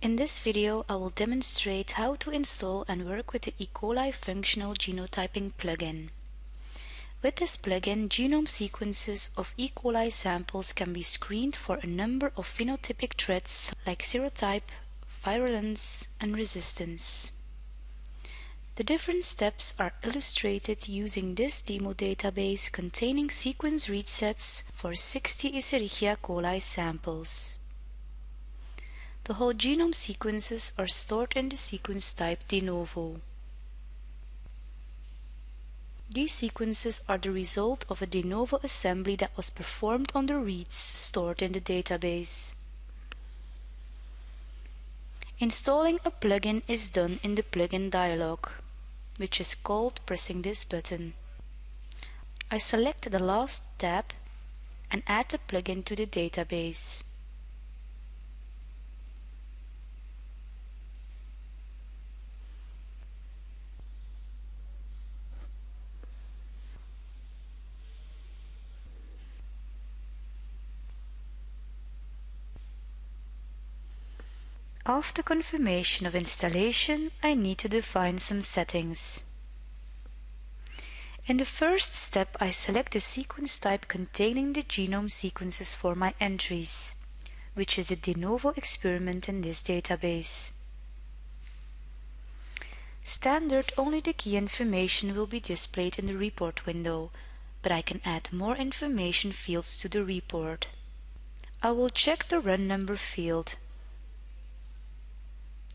In this video, I will demonstrate how to install and work with the E. coli functional genotyping plugin. With this plugin, genome sequences of E. coli samples can be screened for a number of phenotypic traits like serotype, virulence, and resistance. The different steps are illustrated using this demo database containing sequence read sets for 60 Escherichia coli samples. The whole genome sequences are stored in the sequence type de novo. These sequences are the result of a de novo assembly that was performed on the reads stored in the database. Installing a plugin is done in the plugin dialog, which is called pressing this button. I select the last tab and add the plugin to the database. After confirmation of installation, I need to define some settings. In the first step, I select the sequence type containing the genome sequences for my entries, which is the de novo experiment in this database. Standard, only the key information will be displayed in the report window, but I can add more information fields to the report. I will check the run number field.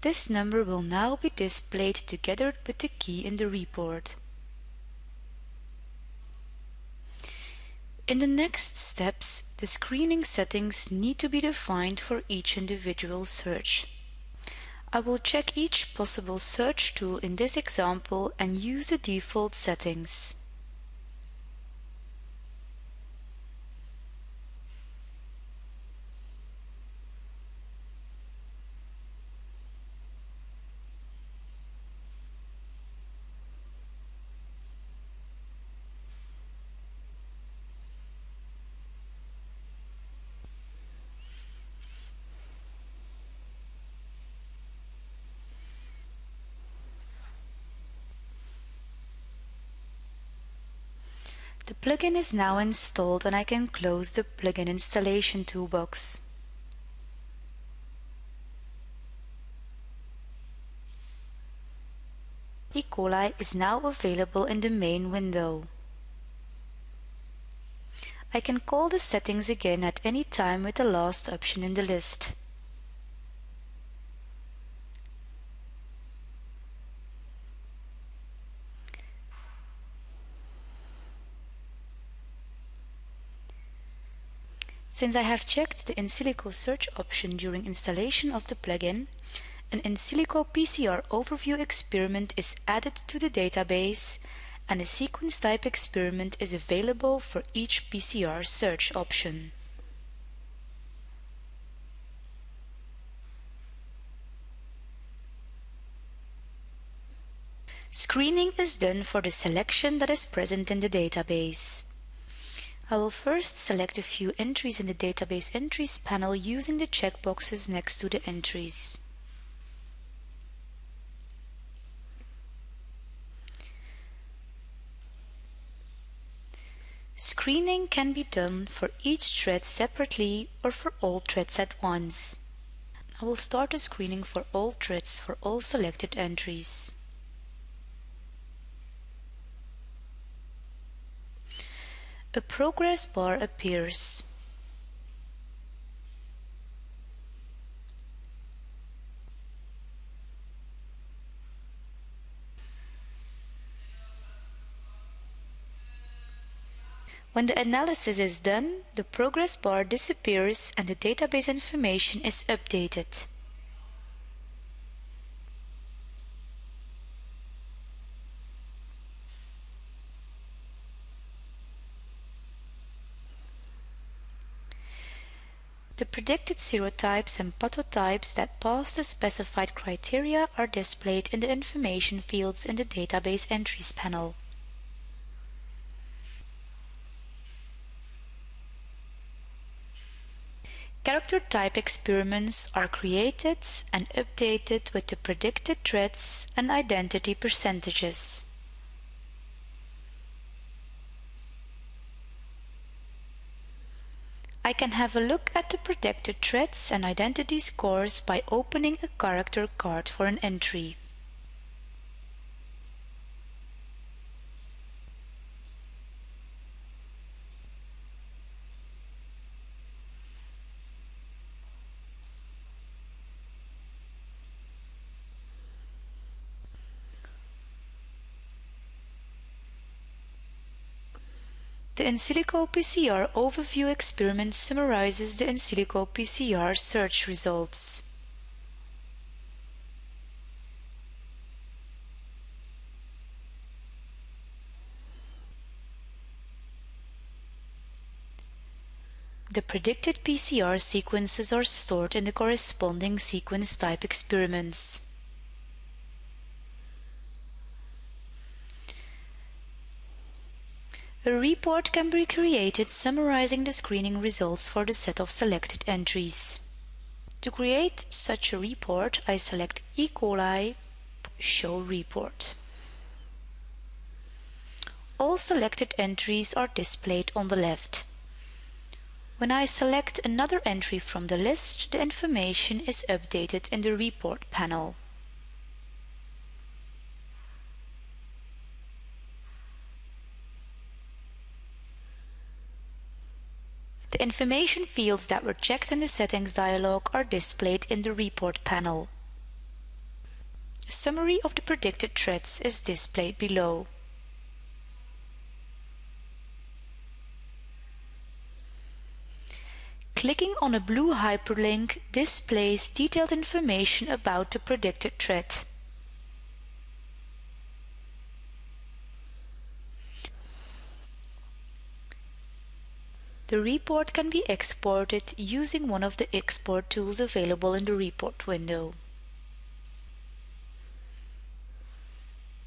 This number will now be displayed together with the key in the report. In the next steps, the screening settings need to be defined for each individual search. I will check each possible search tool in this example and use the default settings. The plugin is now installed and I can close the plugin installation toolbox. E. coli is now available in the main window. I can call the settings again at any time with the last option in the list. Since I have checked the in silico search option during installation of the plugin, an in silico PCR overview experiment is added to the database and a sequence type experiment is available for each PCR search option. Screening is done for the selection that is present in the database. I will first select a few entries in the Database Entries panel using the checkboxes next to the entries. Screening can be done for each thread separately or for all threads at once. I will start a screening for all threads for all selected entries. A progress bar appears. When the analysis is done, the progress bar disappears and the database information is updated. The predicted serotypes and pathotypes that pass the specified criteria are displayed in the information fields in the Database Entries panel. Character type experiments are created and updated with the predicted threats and identity percentages. I can have a look at the predicted threats and identity scores by opening a character card for an entry. The in silico PCR overview experiment summarizes the in silico PCR search results. The predicted PCR sequences are stored in the corresponding sequence type experiments. A report can be created summarizing the screening results for the set of selected entries. To create such a report, I select E. coli Show Report. All selected entries are displayed on the left. When I select another entry from the list, the information is updated in the report panel. The information fields that were checked in the settings dialog are displayed in the report panel. A summary of the predicted threats is displayed below. Clicking on a blue hyperlink displays detailed information about the predicted threat. The report can be exported using one of the export tools available in the report window.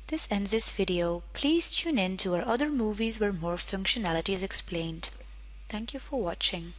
This ends this video. Please tune in to our other movies where more functionality is explained. Thank you for watching.